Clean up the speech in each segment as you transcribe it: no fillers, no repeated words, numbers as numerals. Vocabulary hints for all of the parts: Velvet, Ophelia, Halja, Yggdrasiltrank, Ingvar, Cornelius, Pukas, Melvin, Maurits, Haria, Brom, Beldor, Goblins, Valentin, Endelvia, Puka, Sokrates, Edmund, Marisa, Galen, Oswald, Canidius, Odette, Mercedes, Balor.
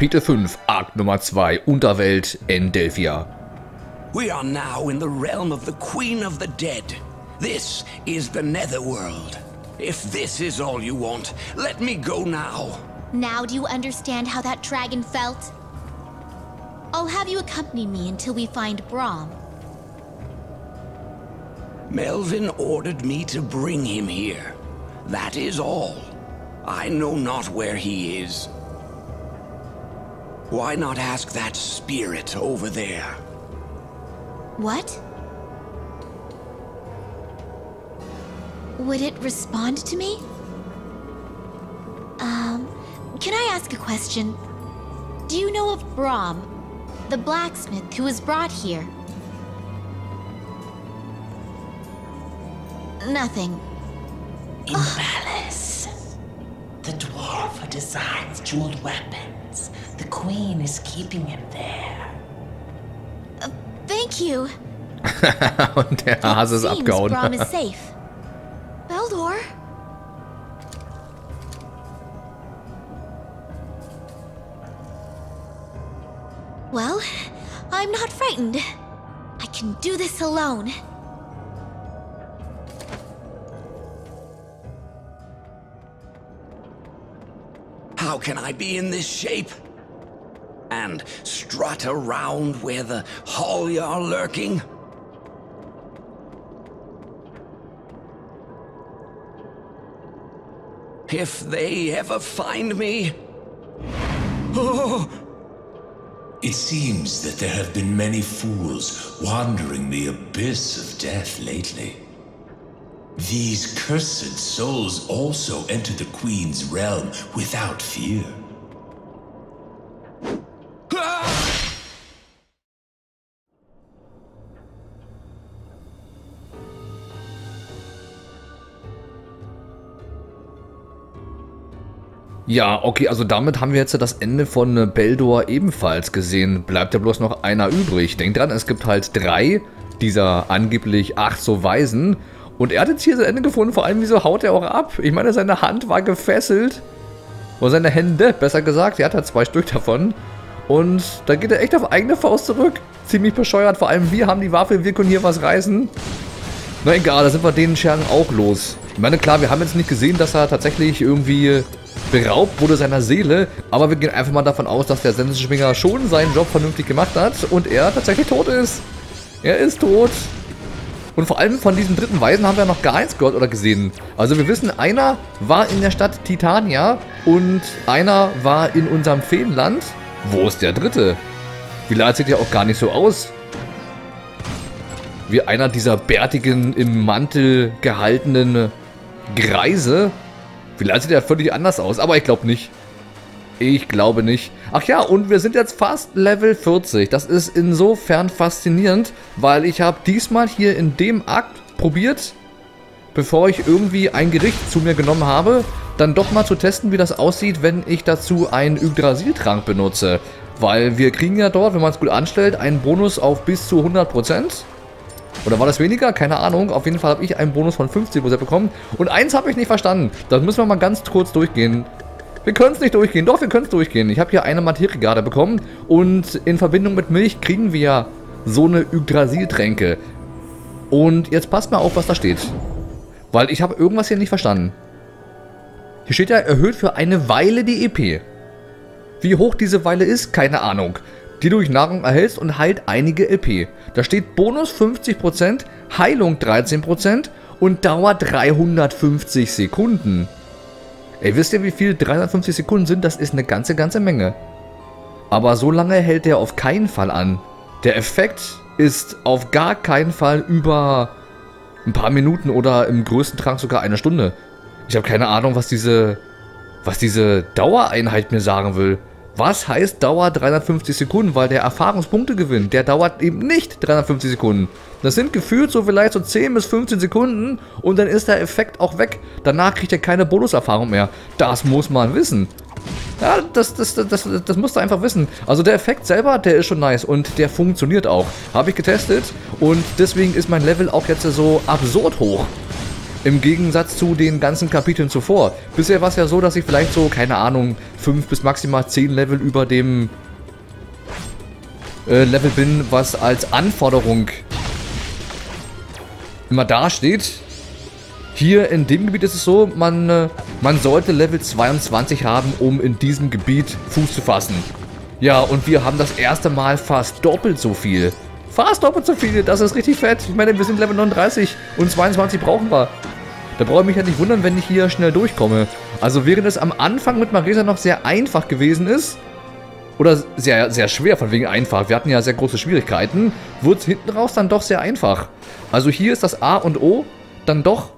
Kapitel 5, Akt Nummer 2, Unterwelt, Endelvia. We are now in the realm of the Queen of the Dead. This is the Netherworld. If this is all you want, let me go now. Now do you understand how that dragon felt? I'll have you accompany me until we find Brom. Melvin ordered me to bring him here. That is all. I know not where he is. Why not ask that spirit over there? What? Would it respond to me? Can I ask a question? Do you know of Brom, the blacksmith who was brought here? Nothing. In Palace, the dwarf designs jeweled weapons. The queen is keeping him there. Thank you. Und der Hase ist abgehauen. Brom is safe. Beldor? Well, I'm not frightened. I can do this alone. How can I be in this shape? And strut around where the Halja are lurking? If they ever find me... Oh! It seems that there have been many fools wandering the abyss of death lately. These cursed souls also enter the Queen's realm without fear. Ja, okay, also damit haben wir jetzt das Ende von Beldor ebenfalls gesehen. Bleibt ja bloß noch einer übrig. Denkt dran, es gibt halt 3 dieser angeblich 8 so Weisen. Und er hat jetzt hier sein Ende gefunden. Vor allem, wieso haut er auch ab? Ich meine, seine Hand war gefesselt. Oder seine Hände, besser gesagt. Er hat halt 2 Stück davon. Und da geht er echt auf eigene Faust zurück. Ziemlich bescheuert. Vor allem, wir haben die Waffe, wir können hier was reißen. Na egal, da sind wir den Schergen auch los. Ich meine, klar, wir haben jetzt nicht gesehen, dass er tatsächlich irgendwie... beraubt wurde seiner Seele, aber wir gehen einfach mal davon aus, dass der Sensenschwinger schon seinen Job vernünftig gemacht hat und er tatsächlich tot ist. Er ist tot. Und vor allem von diesen 3. Weisen haben wir noch gar nichts gehört oder gesehen. Also wir wissen, einer war in der Stadt Titania und einer war in unserem Feenland. Wo ist der 3.? Vielleicht sieht er auch gar nicht so aus. Wie einer dieser bärtigen, im Mantel gehaltenen Greise. Vielleicht sieht er völlig anders aus, aber ich glaube nicht. Ich glaube nicht. Ach ja, und wir sind jetzt fast Level 40. Das ist insofern faszinierend, weil ich habe diesmal hier in dem Akt probiert, bevor ich irgendwie ein Gericht zu mir genommen habe, dann doch mal zu testen, wie das aussieht, wenn ich dazu einen Yggdrasiltrank benutze. Weil wir kriegen ja dort, wenn man es gut anstellt, einen Bonus auf bis zu 100%. Oder war das weniger? Keine Ahnung. Auf jeden Fall habe ich einen Bonus von 50% bekommen. Und eins habe ich nicht verstanden. Das müssen wir mal ganz kurz durchgehen. Wir können es nicht durchgehen. Doch, wir können es durchgehen. Ich habe hier eine Materiegarde bekommen. Und in Verbindung mit Milch kriegen wir so eine Yggdrasiltränke. Und jetzt passt mal auf, was da steht. Weil ich habe irgendwas hier nicht verstanden. Hier steht ja, erhöht für eine Weile die EP. Wie hoch diese Weile ist, keine Ahnung. Die du durch Nahrung erhältst und heilt einige EP. Da steht Bonus 50%, Heilung 13% und Dauer 350 Sekunden. Ey, wisst ihr, wie viel 350 Sekunden sind? Das ist eine ganze Menge. Aber so lange hält der auf keinen Fall an. Der Effekt ist auf gar keinen Fall über ein paar Minuten oder im größten Trank sogar eine Stunde. Ich habe keine Ahnung, was diese Dauereinheit mir sagen will. Was heißt Dauer 350 Sekunden? Weil der Erfahrungspunkte gewinnt, der dauert eben nicht 350 Sekunden. Das sind gefühlt so vielleicht so 10 bis 15 Sekunden und dann ist der Effekt auch weg. Danach kriegt er keine Bonuserfahrung mehr. Das muss man wissen. Ja, das musst du einfach wissen. Also der Effekt selber, der ist schon nice und der funktioniert auch. Habe ich getestet und deswegen ist mein Level auch jetzt so absurd hoch. Im Gegensatz zu den ganzen Kapiteln zuvor. Bisher war es ja so, dass ich vielleicht so, keine Ahnung, 5 bis maximal 10 Level über dem Level bin, was als Anforderung immer dasteht. Hier in dem Gebiet ist es so, man sollte Level 22 haben, um in diesem Gebiet Fuß zu fassen. Ja, und wir haben das erste Mal fast doppelt so viel. Fast doppelt so viel, das ist richtig fett. Ich meine, wir sind Level 39 und 22 brauchen wir. Da brauche ich mich ja nicht wundern, wenn ich hier schnell durchkomme. Also während es am Anfang mit Marisa noch sehr einfach gewesen ist, oder sehr, sehr schwer, von wegen einfach, wir hatten ja sehr große Schwierigkeiten, wird es hinten raus dann doch sehr einfach. Also hier ist das A und O dann doch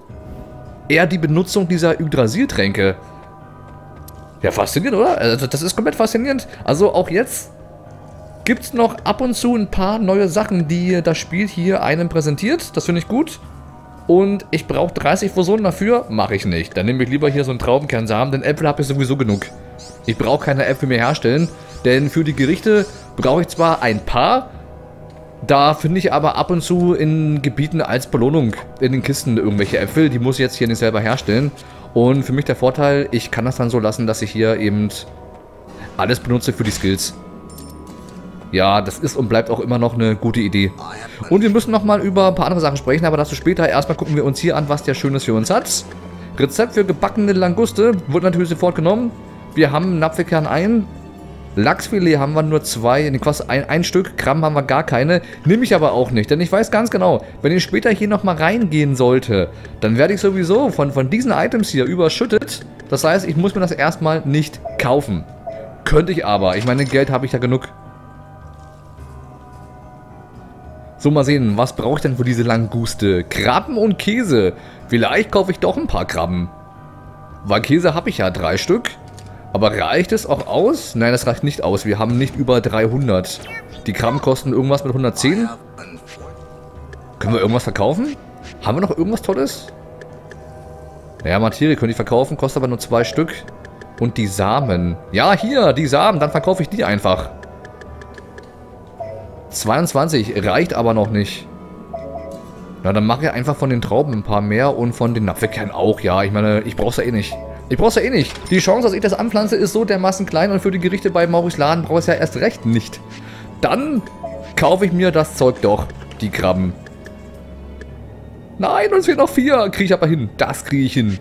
eher die Benutzung dieser Yggdrasiltränke. Ja, faszinierend, oder? Also das ist komplett faszinierend. Also auch jetzt gibt es noch ab und zu ein paar neue Sachen, die das Spiel hier einem präsentiert. Das finde ich gut. Und ich brauche 30 Versionen dafür. Mache ich nicht. Dann nehme ich lieber hier so einen Traubenkernsamen, denn Äpfel habe ich sowieso genug. Ich brauche keine Äpfel mehr herstellen, denn für die Gerichte brauche ich zwar ein paar, da finde ich aber ab und zu in Gebieten als Belohnung in den Kisten irgendwelche Äpfel. Die muss ich jetzt hier nicht selber herstellen. Und für mich der Vorteil, ich kann das dann so lassen, dass ich hier eben alles benutze für die Skills. Ja, das ist und bleibt auch immer noch eine gute Idee. Und wir müssen nochmal über ein paar andere Sachen sprechen, aber dazu später. Erstmal gucken wir uns hier an, was der Schönes für uns hat. Rezept für gebackene Languste wird natürlich sofort genommen. Wir haben Napfekern ein. Lachsfilet haben wir nur 2, nee, Quatsch, ein Stück, Gramm haben wir gar keine, nehme ich aber auch nicht, denn ich weiß ganz genau, wenn ich später hier nochmal reingehen sollte, dann werde ich sowieso von diesen Items hier überschüttet, das heißt, ich muss mir das erstmal nicht kaufen. Könnte ich aber, ich meine, Geld habe ich ja genug. So, mal sehen, was brauche ich denn für diese Languste? Krabben und Käse, vielleicht kaufe ich doch ein paar Krabben, weil Käse habe ich ja 3 Stück. Aber reicht es auch aus? Nein, das reicht nicht aus. Wir haben nicht über 300. Die Krabben kosten irgendwas mit 110. Können wir irgendwas verkaufen? Haben wir noch irgendwas Tolles? Naja, Materie könnte ich verkaufen, kostet aber nur 2 Stück. Und die Samen. Ja, hier, die Samen. Dann verkaufe ich die einfach. 22 reicht aber noch nicht. Na, dann mache ich einfach von den Trauben ein paar mehr und von den Napfkernen auch. Ja, ich meine, ich brauche es ja eh nicht. Die Chance, dass ich das anpflanze, ist so dermaßen klein und für die Gerichte bei Maurits Laden brauche ich es ja erst recht nicht. Dann kaufe ich mir das Zeug doch, die Krabben. Nein, uns fehlen noch 4. Kriege ich aber hin. Das kriege ich hin.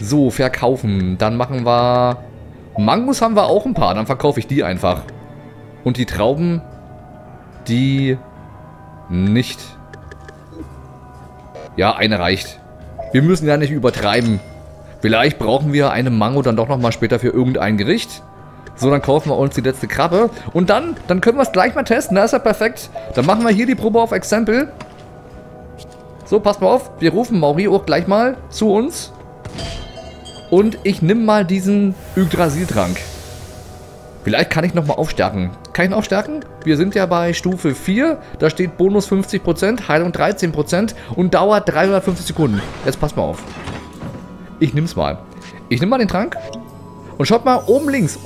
So, verkaufen. Dann machen wir... Mangos haben wir auch ein paar. Dann verkaufe ich die einfach. Und die Trauben, die nicht. Ja, eine reicht. Wir müssen ja nicht übertreiben. Vielleicht brauchen wir eine Mango dann doch nochmal später für irgendein Gericht. So, dann kaufen wir uns die letzte Krabbe. Und dann können wir es gleich mal testen. Da ist ja perfekt. Dann machen wir hier die Probe auf Exempel. So, passt mal auf. Wir rufen Mauri auch gleich mal zu uns. Und ich nehme mal diesen Yggdrasiltrank. Vielleicht kann ich nochmal aufstärken. Kann ich ihn aufstärken? Wir sind ja bei Stufe 4. Da steht Bonus 50%, Heilung 13% und dauert 350 Sekunden. Jetzt passt mal auf. Ich nehme es mal. Ich nehme mal den Trank. Und schaut mal, oben links,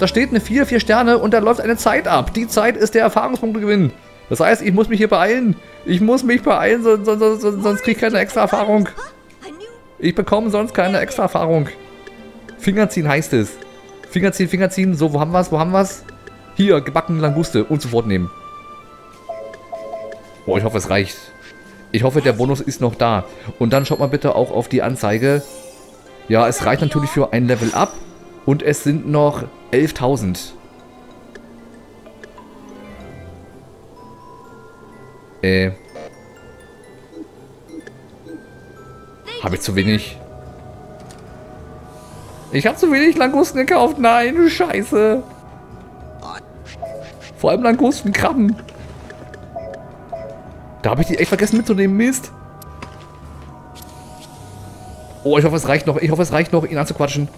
da steht eine 4 Sterne und da läuft eine Zeit ab. Die Zeit ist der Erfahrungspunktgewinn. Das heißt, ich muss mich hier beeilen. Ich muss mich beeilen, sonst kriege ich keine extra Erfahrung. Ich bekomme sonst keine extra Erfahrung. Fingerziehen heißt es. Fingerziehen, Fingerziehen. So, wo haben wir es, Hier, gebackene Languste und sofort nehmen. Boah, ich hoffe, es reicht. Ich hoffe, der Bonus ist noch da. Und dann schaut mal bitte auch auf die Anzeige. Ja, es reicht natürlich für ein Level Up. Und es sind noch 11.000. Habe ich zu wenig? Ich habe zu wenig Langusten gekauft. Nein, scheiße. Vor allem Langusten, Krabben. Da habe ich die echt vergessen mitzunehmen, Mist. Oh, ich hoffe, es reicht noch. Ich hoffe, es reicht noch, ihn anzuquatschen.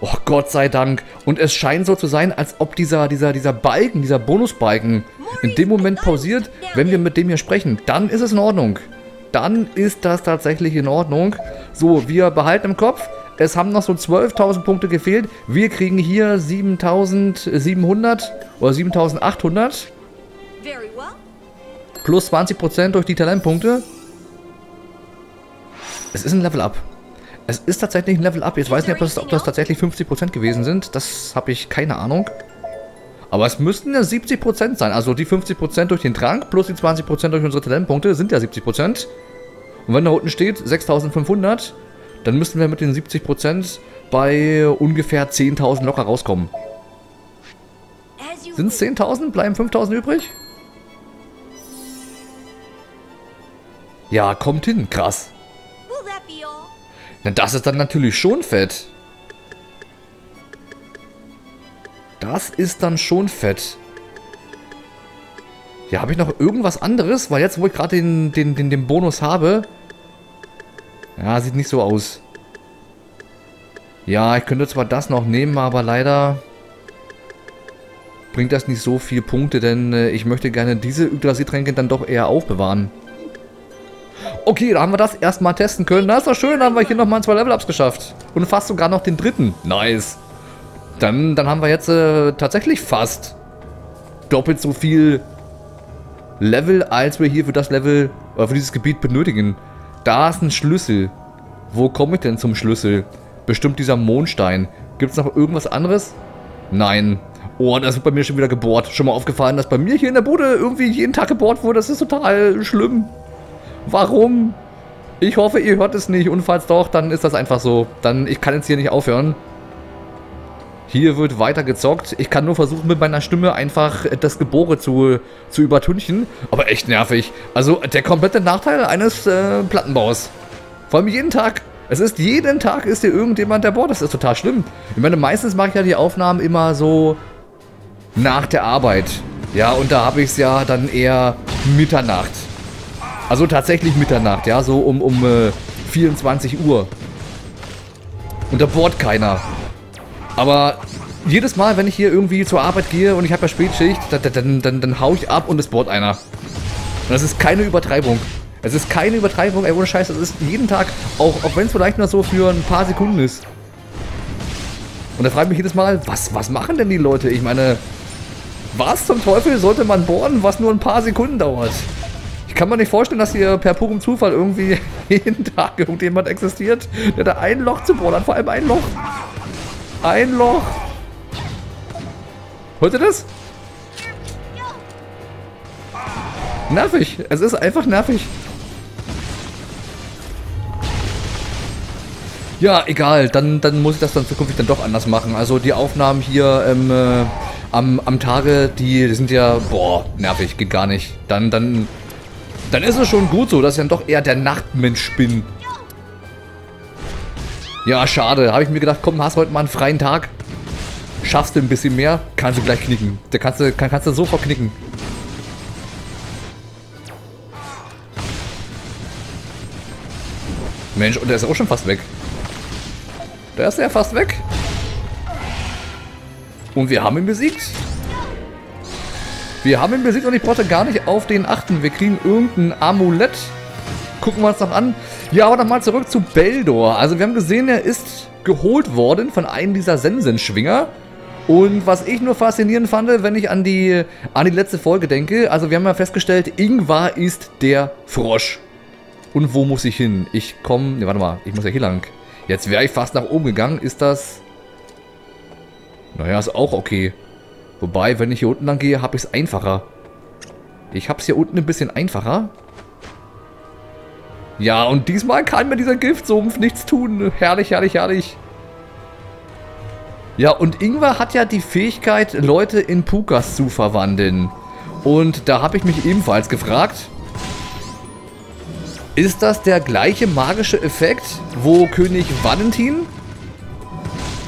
Oh, Gott sei Dank. Und es scheint so zu sein, als ob dieser Balken, dieser Bonusbalken in dem Moment pausiert, wenn wir mit dem hier sprechen. Dann ist es in Ordnung. Dann ist das tatsächlich in Ordnung. So, wir behalten im Kopf. Es haben noch so 12.000 Punkte gefehlt. Wir kriegen hier 7.700 oder 7.800. Plus 20% durch die Talentpunkte. Es ist ein Level-Up. Es ist tatsächlich ein Level-Up. Jetzt weiß ich nicht, ob das tatsächlich 50% gewesen sind. Das habe ich keine Ahnung. Aber es müssten ja 70% sein. Also die 50% durch den Trank plus die 20% durch unsere Talentpunkte sind ja 70%. Und wenn da unten steht 6500, dann müssten wir mit den 70% bei ungefähr 10.000 locker rauskommen. Sind es 10.000? Bleiben 5.000 übrig? Ja, kommt hin. Krass. Na, das ist dann natürlich schon fett. Das ist dann schon fett. Ja, habe ich noch irgendwas anderes? Weil jetzt, wo ich gerade den Bonus habe... Ja, sieht nicht so aus. Ja, ich könnte zwar das noch nehmen, aber leider... bringt das nicht so viele Punkte, denn ich möchte gerne diese Yggdrasiltränke dann doch eher aufbewahren. Okay, da haben wir das erstmal testen können. Das ist doch schön, haben wir hier nochmal 2 Level-Ups geschafft. Und fast sogar noch den dritten. Nice. Dann haben wir jetzt tatsächlich fast doppelt so viel Level, als wir hier für das Level, oder für dieses Gebiet benötigen. Da ist ein Schlüssel. Wo komme ich denn zum Schlüssel? Bestimmt dieser Mondstein. Gibt es noch irgendwas anderes? Nein. Oh, das wird bei mir schon wieder gebohrt. Schon mal aufgefallen, dass bei mir hier in der Bude irgendwie jeden Tag gebohrt wurde. Das ist total schlimm. Warum? Ich hoffe, ihr hört es nicht. Und falls doch, dann ist das einfach so. Ich kann jetzt hier nicht aufhören. Hier wird weiter gezockt. Ich kann nur versuchen, mit meiner Stimme einfach das Gebohre zu übertünchen. Aber echt nervig. Also der komplette Nachteil eines Plattenbaus. Vor allem jeden Tag. Jeden Tag ist hier irgendjemand, der bohrt. Das ist total schlimm. Ich meine, meistens mache ich ja die Aufnahmen immer so nach der Arbeit. Ja, und da habe ich es ja dann eher Mitternacht. Also tatsächlich Mitternacht, ja, so um 24 Uhr. Und da bohrt keiner. Aber jedes Mal, wenn ich hier irgendwie zur Arbeit gehe und ich habe ja Spätschicht, dann hau ich ab und es bohrt einer. Und das ist keine Übertreibung. Es ist keine Übertreibung, ey, ohne Scheiß. Das ist jeden Tag, auch wenn es vielleicht nur so für ein paar Sekunden ist. Und da frage ich mich jedes Mal, was machen denn die Leute? Ich meine, was zum Teufel sollte man bohren, was nur ein paar Sekunden dauert? Ich kann mir nicht vorstellen, dass hier per purem Zufall irgendwie jeden Tag irgendjemand existiert, der da ein Loch zu bohren hat. Vor allem ein Loch. Ein Loch. Hört ihr das? Nervig. Es ist einfach nervig. Ja, egal. Dann muss ich das dann zukünftig dann doch anders machen. Also die Aufnahmen hier am Tage, die sind ja... Boah, nervig. Geht gar nicht. Dann ist es schon gut so, dass ich dann doch eher der Nachtmensch bin. Ja, schade. Habe ich mir gedacht, komm, hast heute mal einen freien Tag. Schaffst du ein bisschen mehr, kannst du gleich knicken. Da kannst du sofort knicken. Mensch, und der ist auch schon fast weg. Der ist ja fast weg. Und wir haben ihn besiegt. Wir haben ihn besiegt und ich brauchte gar nicht auf den achten. Wir kriegen irgendein Amulett. Gucken wir uns noch an. Ja, aber nochmal zurück zu Beldor. Also wir haben gesehen, er ist geholt worden von einem dieser Sensenschwinger. Und was ich nur faszinierend fand, wenn ich an die letzte Folge denke, also wir haben ja festgestellt, Ingvar ist der Frosch. Und wo muss ich hin? Ich komme... Ne, warte mal, ich muss ja hier lang. Jetzt wäre ich fast nach oben gegangen. Ist das... Naja, ist auch okay. Wobei, wenn ich hier unten lang gehe, habe ich es einfacher. Ich habe es hier unten ein bisschen einfacher. Ja, und diesmal kann mir dieser Giftsumpf nichts tun. Herrlich, herrlich, herrlich. Ja, und Ingvar hat ja die Fähigkeit, Leute in Pukas zu verwandeln. Und da habe ich mich ebenfalls gefragt... Ist das der gleiche magische Effekt, wo König Valentin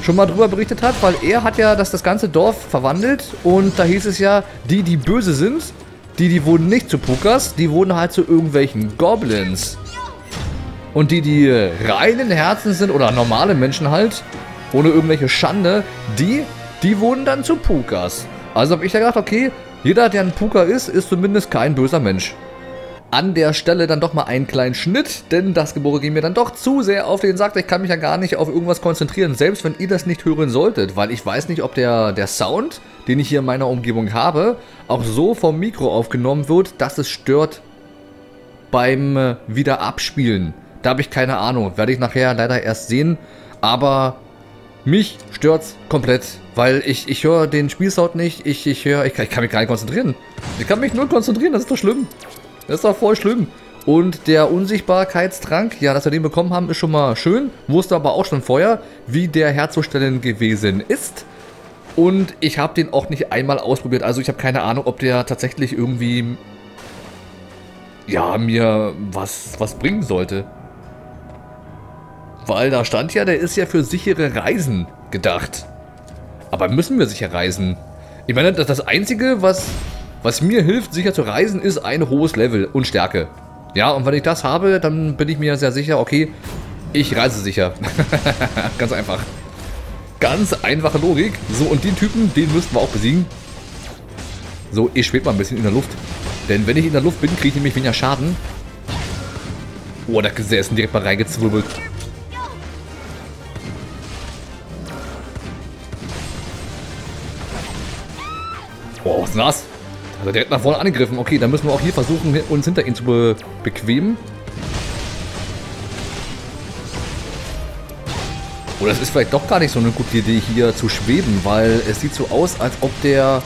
schon mal drüber berichtet hat? Weil er hat ja das ganze Dorf verwandelt und da hieß es ja, die böse sind, die wurden nicht zu Pukas, die wurden halt zu irgendwelchen Goblins. Und die reinen Herzen sind oder normale Menschen halt, ohne irgendwelche Schande, die wurden dann zu Pukas. Also habe ich da gedacht, okay, jeder der ein Puka ist, ist zumindest kein böser Mensch. An der Stelle dann doch mal einen kleinen Schnitt, denn das Gebohre ging mir dann doch zu sehr auf den Sack. Ich kann mich ja gar nicht auf irgendwas konzentrieren, selbst wenn ihr das nicht hören solltet, weil ich weiß nicht, ob der Sound, den ich hier in meiner Umgebung habe, auch so vom Mikro aufgenommen wird, dass es stört beim Wiederabspielen. Da habe ich keine Ahnung. Werde ich nachher leider erst sehen. Aber mich stört's komplett. Weil ich höre den Spielsound nicht. Ich kann mich gar nicht konzentrieren. Ich kann mich nur konzentrieren. Das ist doch schlimm. Das ist doch voll schlimm. Und der Unsichtbarkeitstrank, ja, dass wir den bekommen haben, ist schon mal schön. Wusste aber auch schon vorher, wie der herzustellen gewesen ist. Und ich habe den auch nicht einmal ausprobiert. Also ich habe keine Ahnung, ob der tatsächlich irgendwie, ja, mir was bringen sollte. Weil da stand ja, der ist ja für sichere Reisen gedacht. Aber müssen wir sicher reisen? Ich meine, das Einzige, was mir hilft, sicher zu reisen, ist ein hohes Level und Stärke. Ja, und wenn ich das habe, dann bin ich mir sehr sicher, okay, ich reise sicher. Ganz einfach. Ganz einfache Logik. So, und den Typen, den müssten wir auch besiegen. So, ich schwebe mal ein bisschen in der Luft. Denn wenn ich in der Luft bin, kriege ich nämlich weniger Schaden. Oh, der Gesäßen direkt mal reingezwirbelt. Oh, was ist das? Also direkt nach vorne angegriffen. Okay, dann müssen wir auch hier versuchen, uns hinter ihn zu bequemen. Oh, das ist vielleicht doch gar nicht so eine gute Idee, hier zu schweben, weil es sieht so aus, als ob der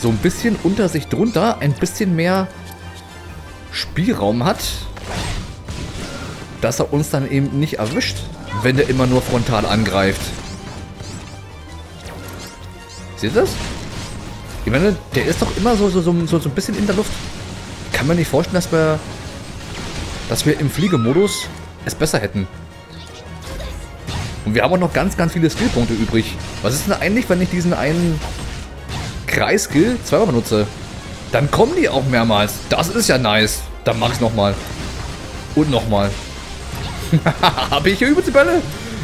so ein bisschen unter sich drunter ein bisschen mehr Spielraum hat, dass er uns dann eben nicht erwischt, wenn der immer nur frontal angreift. Seht ihr das? Ich meine, der ist doch immer so ein bisschen in der Luft. Kann man nicht vorstellen, dass wir im Fliegemodus es besser hätten. Und wir haben auch noch ganz, ganz viele Skillpunkte übrig. Was ist denn eigentlich, wenn ich diesen einen Kreis-Skill zweimal benutze? Dann kommen die auch mehrmals. Das ist ja nice. Dann mach ich's nochmal. Und nochmal. Habe ich hier übelste Bälle?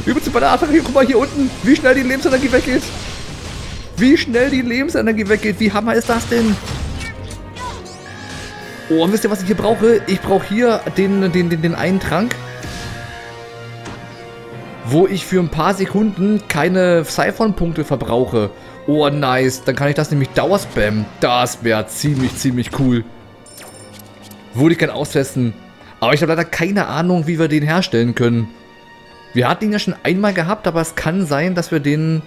Übelste Bälle. Ach, guck mal hier unten, wie schnell die Lebensenergie weggeht. Wie schnell die Lebensenergie weggeht. Wie hammer ist das denn? Oh, und wisst ihr, was ich hier brauche? Ich brauche hier den einen Trank, wo ich für ein paar Sekunden keine Siphon-Punkte verbrauche. Oh, nice. Dann kann ich das nämlich dauerspammen. Das wäre ziemlich, ziemlich cool. Würde ich gerne austesten. Aber ich habe leider keine Ahnung, wie wir den herstellen können. Wir hatten ihn ja schon einmal gehabt, aber es kann sein, dass wir den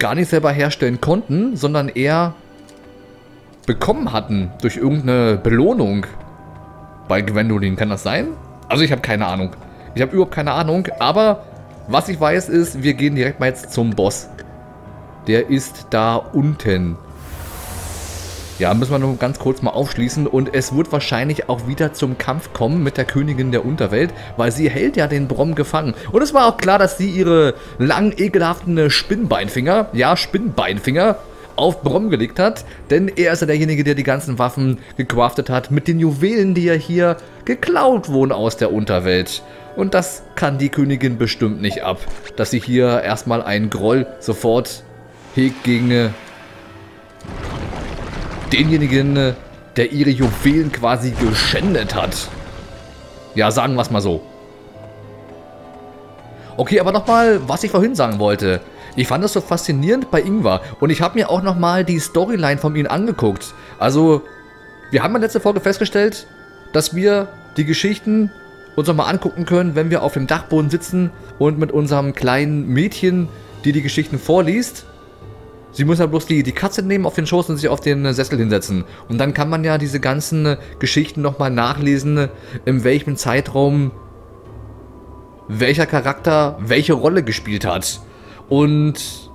gar nicht selber herstellen konnten, sondern eher bekommen hatten durch irgendeine Belohnung bei Gwendolin. Kann das sein? Also ich habe keine Ahnung. Ich habe überhaupt keine Ahnung, aber was ich weiß ist, wir gehen direkt mal jetzt zum Boss. Der ist da unten. Ja, müssen wir nur ganz kurz mal aufschließen und es wird wahrscheinlich auch wieder zum Kampf kommen mit der Königin der Unterwelt, weil sie hält ja den Brom gefangen. Und es war auch klar, dass sie ihre langen, ekelhaften Spinnbeinfinger, ja, Spinnbeinfinger, auf Brom gelegt hat, denn er ist ja derjenige, der die ganzen Waffen gecraftet hat mit den Juwelen, die ja hier geklaut wurden aus der Unterwelt. Und das kann die Königin bestimmt nicht ab, dass sie hier erstmal einen Groll sofort hegt gegen denjenigen, der ihre Juwelen quasi geschändet hat. Ja, sagen wir es mal so. Okay, aber nochmal, was ich vorhin sagen wollte. Ich fand das so faszinierend bei Ingvar und ich habe mir auch nochmal die Storyline von ihm angeguckt. Also, wir haben in der letzten Folge festgestellt, dass wir die Geschichten uns nochmal angucken können, wenn wir auf dem Dachboden sitzen und mit unserem kleinen Mädchen, die die Geschichten vorliest. Sie muss ja bloß die Katze nehmen auf den Schoß und sich auf den Sessel hinsetzen. Und dann kann man ja diese ganzen Geschichten nochmal nachlesen, in welchem Zeitraum welcher Charakter welche Rolle gespielt hat. Und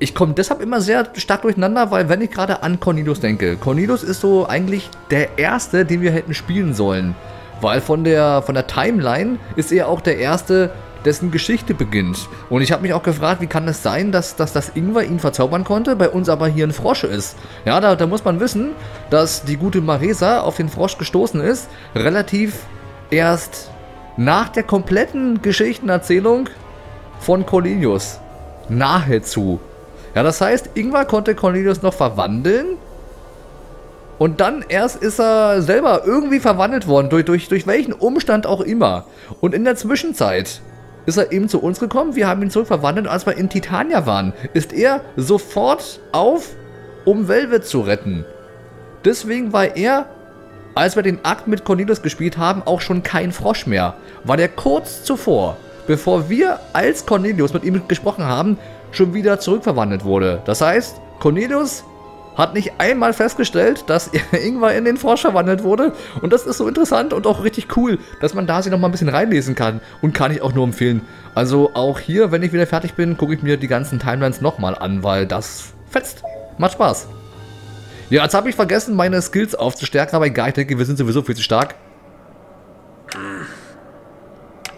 ich komme deshalb immer sehr stark durcheinander, weil wenn ich gerade an Cornelius denke. Cornelius ist so eigentlich der Erste, den wir hätten spielen sollen. Weil von der Timeline ist er auch der Erste, dessen Geschichte beginnt. Und ich habe mich auch gefragt, wie kann es sein, dass das Ingvar ihn verzaubern konnte, bei uns aber hier ein Frosch ist. Ja, da muss man wissen, dass die gute Marisa auf den Frosch gestoßen ist, relativ erst nach der kompletten Geschichtenerzählung von Cornelius. Nahezu. Ja, das heißt, Ingvar konnte Cornelius noch verwandeln und dann erst ist er selber irgendwie verwandelt worden, durch welchen Umstand auch immer. Und in der Zwischenzeit ist er eben zu uns gekommen, wir haben ihn zurückverwandelt, als wir in Titania waren, ist er sofort auf, um Velvet zu retten. Deswegen war er als wir den Akt mit Cornelius gespielt haben, auch schon kein Frosch mehr. War der kurz zuvor, bevor wir als Cornelius mit ihm gesprochen haben, schon wieder zurückverwandelt wurde. Das heißt, Cornelius hat nicht einmal festgestellt, dass Ingvar in den Frosch verwandelt wurde. Und das ist so interessant und auch richtig cool, dass man da sich nochmal ein bisschen reinlesen kann. Und kann ich auch nur empfehlen. Also auch hier, wenn ich wieder fertig bin, gucke ich mir die ganzen Timelines nochmal an, weil das fetzt. Macht Spaß. Ja, jetzt habe ich vergessen, meine Skills aufzustärken, aber egal, ich denke, wir sind sowieso viel zu stark.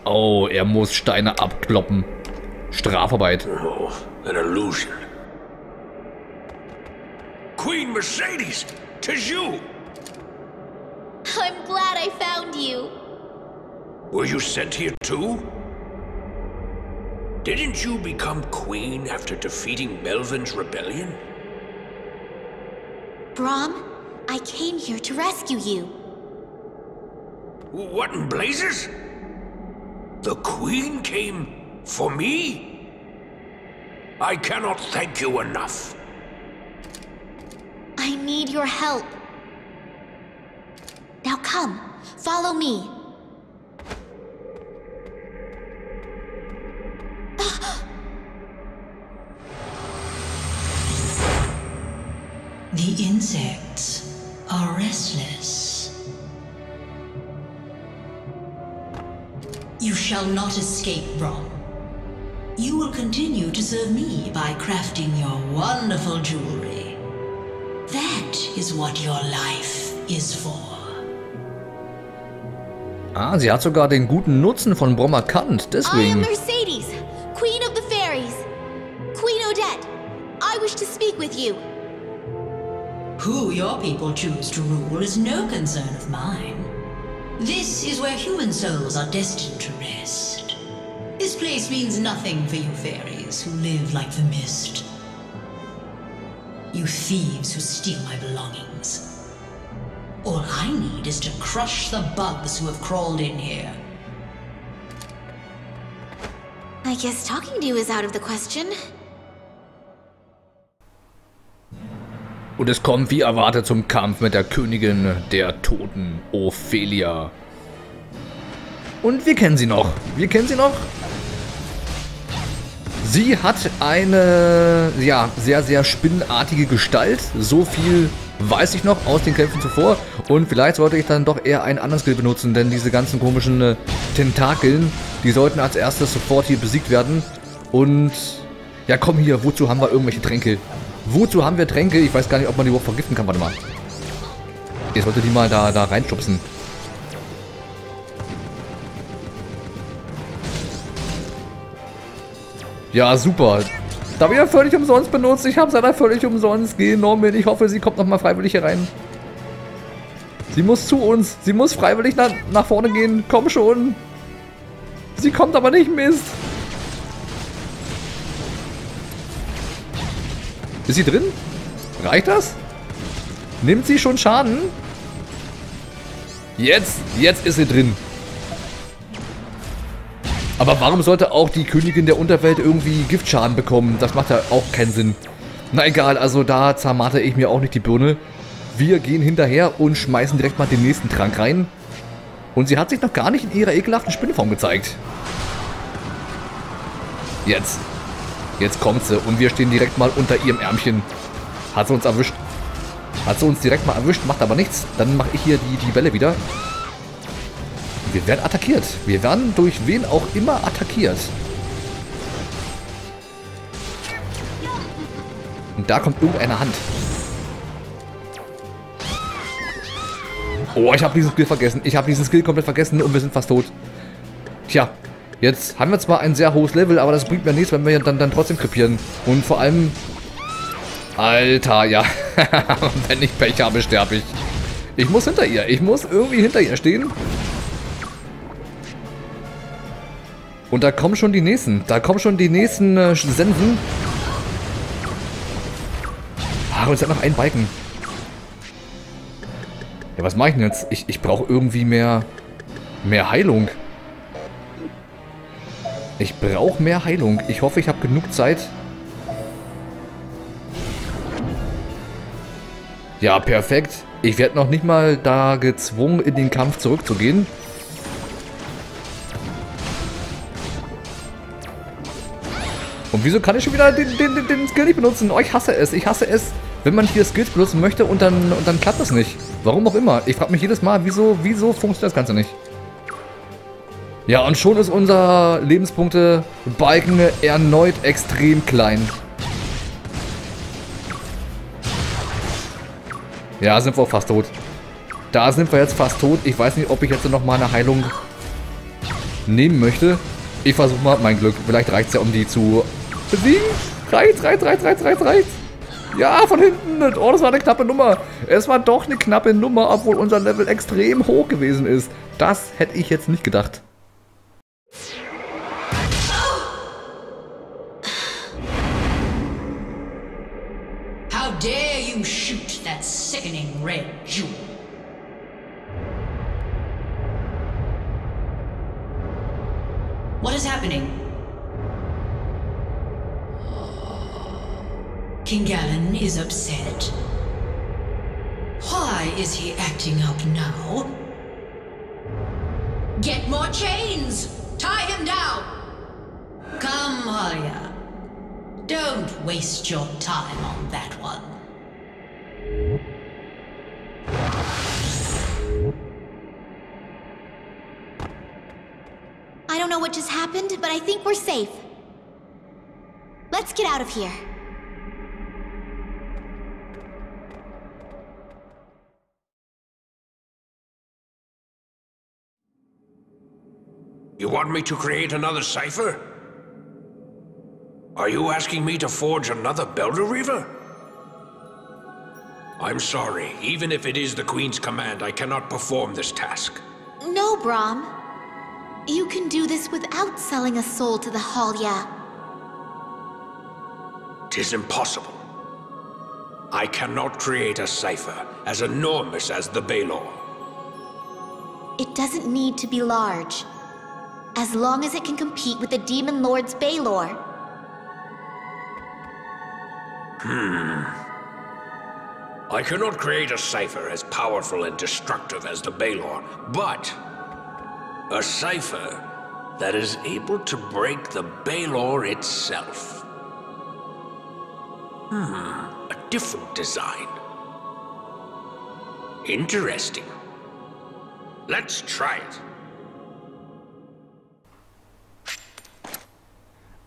Oh, er muss Steine abkloppen. Strafarbeit. Oh, an illusion. Queen Mercedes, tis you. I'm glad I found you. Were you sent here too? Didn't you become queen after defeating Melvin's rebellion? Brom, I came here to rescue you. What in blazes? The queen came for me? I cannot thank you enough. I need your help. Now come, follow me. The insects are restless. You shall not escape, Brom. You will continue to serve me by crafting your wonderful jewelry. That is what your life is for. Ah, sie hat sogar den guten Nutzen von Brom erkannt, deswegen. I am Mercedes, Queen of the Fairies. Queen Odette, I wish to speak with you. Who your people choose to rule is no concern of mine. This is where human souls are destined to rest. This place means nothing for you fairies who live like the mist. You thieves who steal my belongings. All I need is to crush the bugs who have crawled in here. I guess talking to you is out of the question. Und es kommt wie erwartet zum Kampf mit der Königin der Toten, Ophelia. Und wir kennen sie noch. Wir kennen sie noch. Sie hat eine ja, sehr, sehr spinnenartige Gestalt. So viel weiß ich noch aus den Kämpfen zuvor. Und vielleicht sollte ich dann doch eher ein anderes Skill benutzen, denn diese ganzen komischen Tentakeln, die sollten als erstes sofort hier besiegt werden. Und ja, komm hier, wozu haben wir irgendwelche Tränke? Wozu haben wir Tränke? Ich weiß gar nicht, ob man die überhaupt vergiften kann. Warte mal. Ich sollte die mal da reinschubsen. Ja, super. Da habe ich ja völlig umsonst benutzt. Ich habe es leider völlig umsonst genommen. Ich hoffe, sie kommt nochmal freiwillig hier rein. Sie muss zu uns. Sie muss freiwillig nach vorne gehen. Komm schon. Sie kommt aber nicht, Mist. Ist sie drin? Reicht das? Nimmt sie schon Schaden? Jetzt ist sie drin. Aber warum sollte auch die Königin der Unterwelt irgendwie Giftschaden bekommen? Das macht ja auch keinen Sinn. Na egal, also da zermarte ich mir auch nicht die Birne. Wir gehen hinterher und schmeißen direkt mal den nächsten Trank rein. Und sie hat sich noch gar nicht in ihrer ekelhaften Spinnenform gezeigt. Jetzt kommt sie und wir stehen direkt mal unter ihrem Ärmchen. Hat sie uns erwischt. Hat sie uns direkt mal erwischt, macht aber nichts. Dann mache ich hier die Welle wieder. Wir werden attackiert. Wir werden durch wen auch immer attackiert. Und da kommt irgendeine Hand. Oh, ich habe diesen Skill vergessen. Ich habe diesen Skill komplett vergessen und wir sind fast tot. Tja, jetzt haben wir zwar ein sehr hohes Level, aber das bringt mir nichts, wenn wir dann trotzdem krepieren. Und vor allem... Alter, ja. Wenn ich Pech habe, sterbe ich. Ich muss hinter ihr. Ich muss irgendwie hinter ihr stehen. Und da kommen schon die nächsten. Da kommen schon die nächsten Sensen. Ah, uns hat noch ein Balken. Ja, was mache ich denn jetzt? Ich brauche irgendwie mehr Heilung. Ich brauche mehr Heilung. Ich hoffe, ich habe genug Zeit. Ja, perfekt. Ich werde noch nicht mal da gezwungen, in den Kampf zurückzugehen. Und wieso kann ich schon wieder den Skill nicht benutzen? Oh, ich hasse es, Wenn man hier Skills benutzen möchte und dann klappt das nicht. Warum auch immer. Ich frage mich jedes Mal, wieso funktioniert das Ganze nicht? Ja, und schon ist unser Lebenspunkte-Balken erneut extrem klein. Ja, sind wir auch fast tot. Da sind wir jetzt fast tot. Ich weiß nicht, ob ich jetzt noch mal eine Heilung nehmen möchte. Ich versuche mal mein Glück. Vielleicht reicht es ja, um die zu besiegen. Reicht. Ja, von hinten. Oh, das war eine knappe Nummer. Es war doch eine knappe Nummer, obwohl unser Level extrem hoch gewesen ist. Das hätte ich jetzt nicht gedacht. How dare you shoot that sickening red jewel? What is happening? King Galen is upset. Why is he acting up now? Get more chains! Tie him down! Come, Haria. Don't waste your time on that one. I don't know what just happened, but I think we're safe. Let's get out of here. You want me to create another cipher? Are you asking me to forge another Beldor Reaver? I'm sorry, even if it is the Queen's command, I cannot perform this task. No, Brom. You can do this without selling a soul to the Halja. 'Tis impossible. I cannot create a cipher as enormous as the Balor. It doesn't need to be large. As long as it can compete with the Demon Lord's Balor. I cannot create a cipher as powerful and destructive as the Balor, but a cipher that is able to break the Balor itself. A different design. Interesting. Let's try it.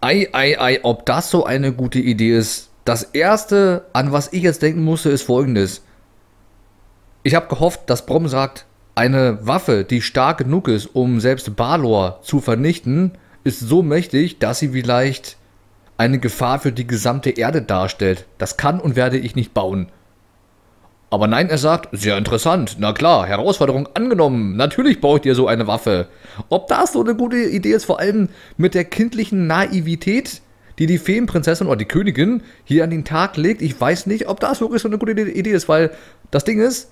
Ei, ob das so eine gute Idee ist. Das erste, an was ich jetzt denken musste, ist folgendes. Ich habe gehofft, dass Brom sagt, eine Waffe, die stark genug ist, um selbst Balor zu vernichten, ist so mächtig, dass sie vielleicht eine Gefahr für die gesamte Erde darstellt. Das kann und werde ich nicht bauen. Aber nein, er sagt, sehr interessant, na klar, Herausforderung angenommen, natürlich braucht ihr so eine Waffe. Ob das so eine gute Idee ist, vor allem mit der kindlichen Naivität, die die Feenprinzessin oder die Königin hier an den Tag legt, ich weiß nicht, ob das wirklich so eine gute Idee ist, weil das Ding ist,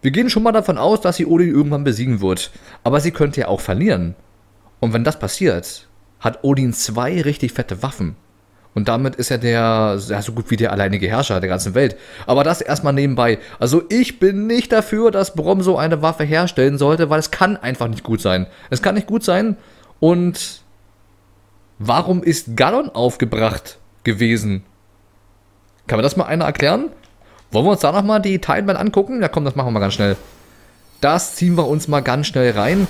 wir gehen schon mal davon aus, dass sie Odin irgendwann besiegen wird, aber sie könnte ja auch verlieren. Und wenn das passiert, hat Odin 2 richtig fette Waffen. Und damit ist er ja, so gut wie der alleinige Herrscher der ganzen Welt. Aber das erstmal nebenbei. Also ich bin nicht dafür, dass Brom so eine Waffe herstellen sollte, weil es kann einfach nicht gut sein. Es kann nicht gut sein. Und warum ist Gallon aufgebracht gewesen? Kann mir das mal einer erklären? Wollen wir uns da nochmal die Timeline angucken? Ja komm, das machen wir mal ganz schnell. Das ziehen wir uns mal ganz schnell rein.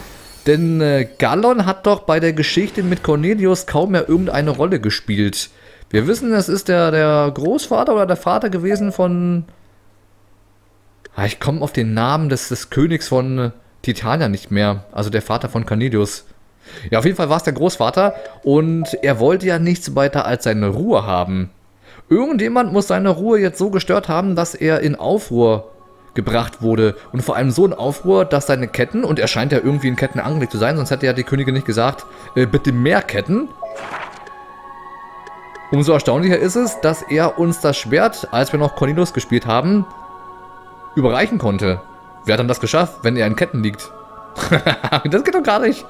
Denn Gallon hat doch bei der Geschichte mit Cornelius kaum mehr irgendeine Rolle gespielt. Wir wissen, das ist der Großvater oder der Vater gewesen von... Ich komme auf den Namen des Königs von Titania nicht mehr. Also der Vater von Canidius. Ja, auf jeden Fall war es der Großvater. Und er wollte ja nichts weiter als seine Ruhe haben. Irgendjemand muss seine Ruhe jetzt so gestört haben, dass er in Aufruhr gebracht wurde. Und vor allem so in Aufruhr, dass seine Ketten... Und er scheint ja irgendwie in Ketten angelegt zu sein. Sonst hätte ja die Königin nicht gesagt, bitte mehr Ketten... Umso erstaunlicher ist es, dass er uns das Schwert, als wir noch Cornelius gespielt haben, überreichen konnte. Wer hat dann das geschafft, wenn er in Ketten liegt? Das geht doch gar nicht.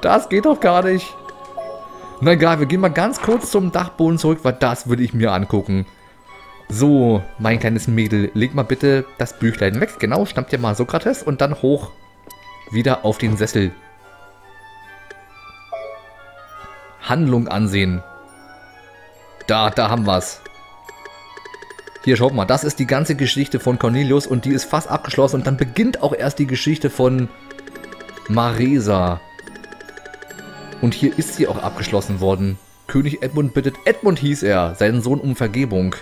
Das geht doch gar nicht. Na egal, wir gehen mal ganz kurz zum Dachboden zurück, weil das würde ich mir angucken. So, mein kleines Mädel, leg mal bitte das Büchlein weg. Genau, schnapp dir mal Sokrates und dann hoch wieder auf den Sessel. Handlung ansehen. Da haben wir's. Hier, schaut mal, das ist die ganze Geschichte von Cornelius und die ist fast abgeschlossen. Und dann beginnt auch erst die Geschichte von Marisa. Und hier ist sie auch abgeschlossen worden. König Edmund bittet, Edmund hieß er, seinen Sohn um Vergebung.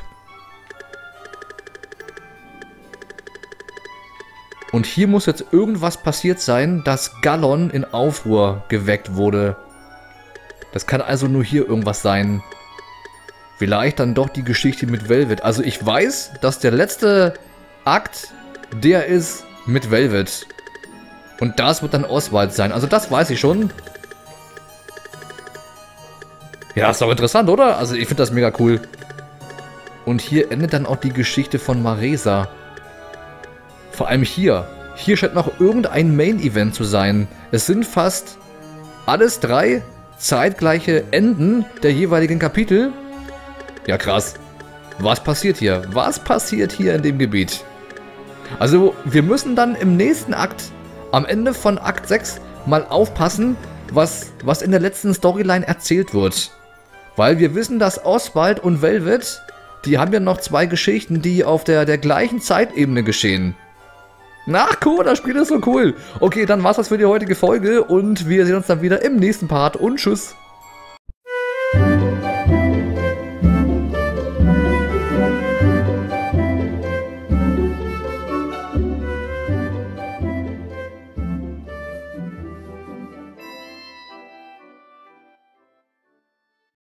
Und hier muss jetzt irgendwas passiert sein, dass Galen in Aufruhr geweckt wurde. Das kann also nur hier irgendwas sein. Vielleicht dann doch die Geschichte mit Velvet. Also ich weiß, dass der letzte Akt, der ist mit Velvet. Und das wird dann Oswald sein. Also das weiß ich schon. Ja, ist doch interessant, oder? Also ich finde das mega cool. Und hier endet dann auch die Geschichte von Marisa. Vor allem hier. Hier scheint noch irgendein Main-Event zu sein. Es sind fast alles drei zeitgleiche Enden der jeweiligen Kapitel. Ja, krass. Was passiert hier? Was passiert hier in dem Gebiet? Also, wir müssen dann im nächsten Akt, am Ende von Akt 6, mal aufpassen, was in der letzten Storyline erzählt wird. Weil wir wissen, dass Oswald und Velvet, die haben ja noch zwei Geschichten, die auf der gleichen Zeitebene geschehen. Ach cool, das Spiel ist so cool. Okay, dann war's das für die heutige Folge und wir sehen uns dann wieder im nächsten Part und tschüss.